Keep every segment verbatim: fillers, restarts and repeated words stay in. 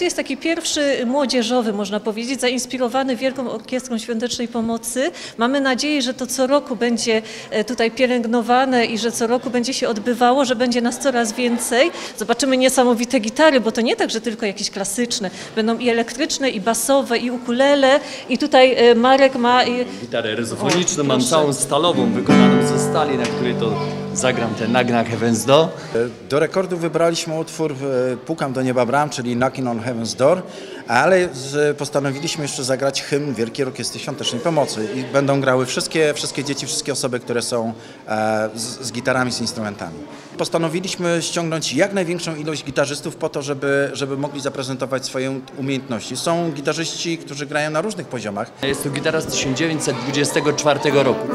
Jest taki pierwszy młodzieżowy, można powiedzieć, zainspirowany Wielką Orkiestrą Świątecznej Pomocy. Mamy nadzieję, że to co roku będzie tutaj pielęgnowane i że co roku będzie się odbywało, że będzie nas coraz więcej. Zobaczymy niesamowite gitary, bo to nie tak, że tylko jakieś klasyczne. Będą i elektryczne, i basowe, i ukulele. I tutaj Marek ma... Gitarę ryzofoniczną, mam całą stalową, wykonaną ze stali, na której to zagram ten Knockin' on Heavens Door. Do rekordu wybraliśmy utwór Pukam do Nieba Bram, czyli Knockin' on Heavens Door, ale postanowiliśmy jeszcze zagrać hymn Wielkiej Orkiestry Świątecznej Pomocy i będą grały wszystkie, wszystkie dzieci, wszystkie osoby, które są z, z gitarami, z instrumentami. Postanowiliśmy ściągnąć jak największą ilość gitarzystów po to, żeby, żeby mogli zaprezentować swoje umiejętności. Są gitarzyści, którzy grają na różnych poziomach. Jest to gitara z tysiąc dziewięćset dwudziestego czwartego roku.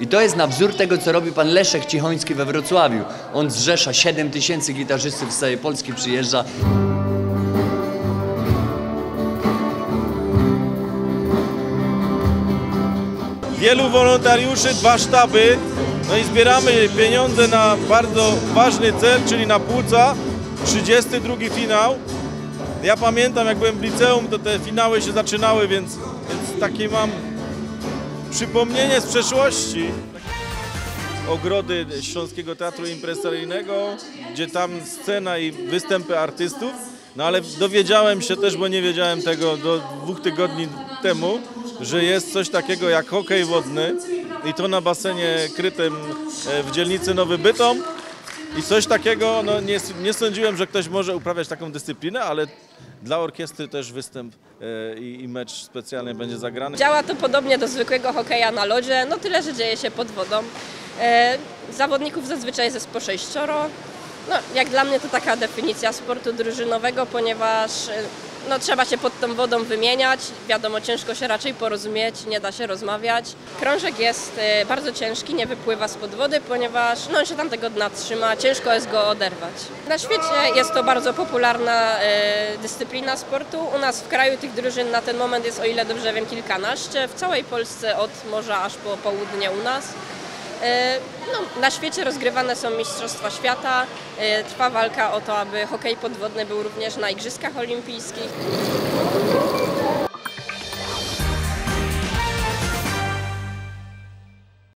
I to jest na wzór tego, co robi pan Leszek Cichoński we Wrocławiu. On zrzesza siedem tysięcy gitarzystów z całej Polski, przyjeżdża. Wielu wolontariuszy, dwa sztaby. No i zbieramy pieniądze na bardzo ważny cel, czyli na płuca. trzydziesty drugi finał. Ja pamiętam, jak byłem w liceum, to te finały się zaczynały, więc, więc takie mam... przypomnienie z przeszłości. Ogrody Śląskiego Teatru Impresoryjnego, gdzie tam scena i występy artystów. No ale dowiedziałem się też, bo nie wiedziałem tego do dwóch tygodni temu, że jest coś takiego jak hokej wodny i to na basenie krytym w dzielnicy Nowy Bytom. I coś takiego, no nie, nie sądziłem, że ktoś może uprawiać taką dyscyplinę, ale dla orkiestry też występ i, i mecz specjalny będzie zagrany. Działa to podobnie do zwykłego hokeja na lodzie, no tyle, że dzieje się pod wodą. Zawodników zazwyczaj jest po sześcioro. No, jak dla mnie to taka definicja sportu drużynowego, ponieważ no, trzeba się pod tą wodą wymieniać. Wiadomo, ciężko się raczej porozumieć, nie da się rozmawiać. Krążek jest bardzo ciężki, nie wypływa spod wody, ponieważ no, on się tam tego dna trzyma, ciężko jest go oderwać. Na świecie jest to bardzo popularna dyscyplina sportu. U nas w kraju tych drużyn na ten moment jest, o ile dobrze wiem, kilkanaście. W całej Polsce od morza aż po południe u nas. No, na świecie rozgrywane są Mistrzostwa Świata, trwa walka o to, aby hokej podwodny był również na Igrzyskach Olimpijskich.